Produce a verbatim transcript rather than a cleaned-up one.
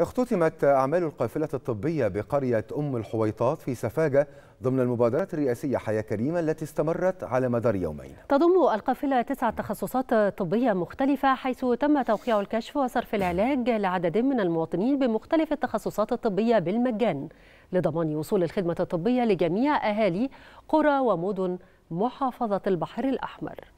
اختتمت أعمال القافلة الطبية بقرية أم الحويطات في سفاجة ضمن المبادرة الرئاسية حياة كريمة التي استمرت على مدار يومين. تضم القافلة تسع تخصصات طبية مختلفة، حيث تم توقيع الكشف وصرف العلاج لعدد من المواطنين بمختلف التخصصات الطبية بالمجان، لضمان وصول الخدمة الطبية لجميع أهالي قرى ومدن محافظة البحر الأحمر.